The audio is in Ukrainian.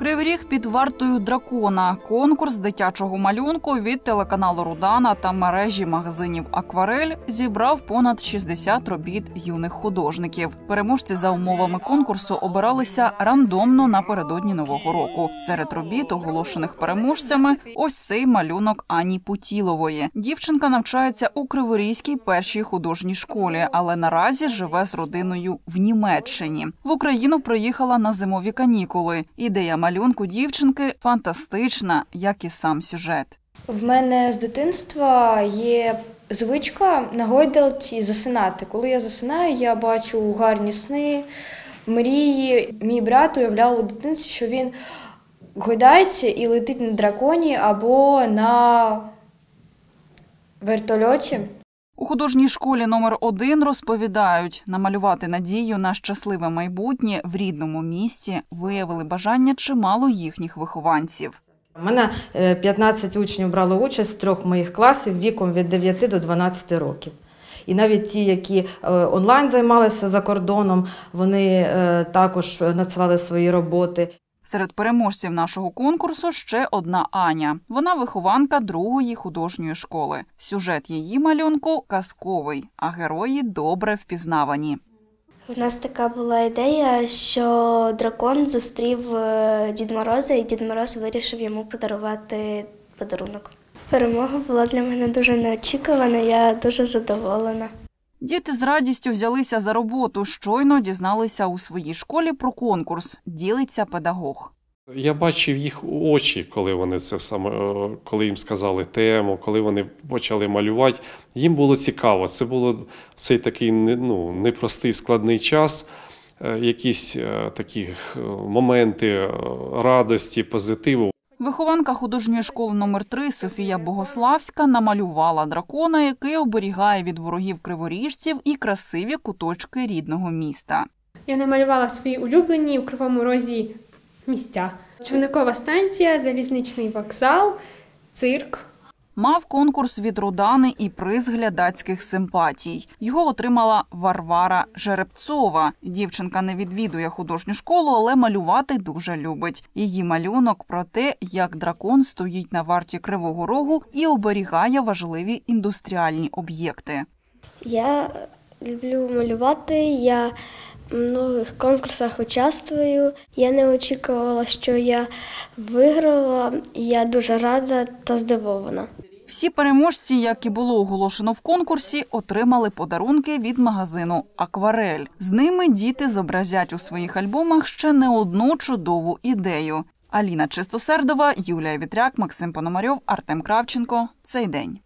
Криворіг під вартою дракона. Конкурс дитячого малюнку від телеканалу «Рудана» та мережі магазинів «Акварель» зібрав понад 60 робіт юних художників. Переможці за умовами конкурсу обиралися рандомно напередодні Нового року. Серед робіт, оголошених переможцями, ось цей малюнок Ані Путілової. Дівчинка навчається у Криворізькій першій художній школі, але наразі живе з родиною в Німеччині. В Україну приїхала на зимові канікули. Ідея малюнку дівчинки фантастична, як і сам сюжет. В мене з дитинства є звичка на гойдалці засинати. Коли я засинаю, я бачу гарні сни, мрії. Мій брат уявляв у дитинстві, що він гойдається і летить на драконі або на вертольоті. У художній школі №1 розповідають, намалювати надію на щасливе майбутнє в рідному місті виявили бажання чимало їхніх вихованців. У мене 15 учнів брало участь з 3 моїх класів віком від 9 до 12 років. І навіть ті, які онлайн займалися за кордоном, вони також надсилали свої роботи. Серед переможців нашого конкурсу ще одна Аня. Вона вихованка 2-ї художньої школи. Сюжет її малюнку казковий, а герої добре впізнавані. У нас така була ідея, що дракон зустрів Дід Мороза, і Дід Мороз вирішив йому подарувати подарунок. Перемога була для мене дуже неочікувана, я дуже задоволена. Діти з радістю взялися за роботу, щойно дізналися у своїй школі про конкурс, ділиться педагог. Я бачив їх очі, коли їм сказали тему, коли вони почали малювати. Їм було цікаво, це було цей такий непростий, складний час, якісь такі моменти радості, позитиву. Вихованка художньої школи №3 Софія Богославська намалювала дракона, який оберігає від ворогів криворіжців і красиві куточки рідного міста. Я намалювала свої улюблені у Кривому Розі місця. Човникова станція, залізничний вокзал, цирк. Мав конкурс від «Рудани» і приз глядацьких симпатій. Його отримала Варвара Жерепцова. Дівчинка не відвідує художню школу, але малювати дуже любить. Її малюнок про те, як дракон стоїть на варті Кривого Рогу і оберігає важливі індустріальні об'єкти. Я люблю малювати, я в многих конкурсах участвую. Я не очікувала, що я виграла. Я дуже рада та здивована. Всі переможці, як і було оголошено в конкурсі, отримали подарунки від магазину «Акварель». З ними діти зобразять у своїх альбомах ще не одну чудову ідею. Аліна Чистосердова, Юлія Вітряк, Максим Пономарьов, Артем Кравченко. Цей день.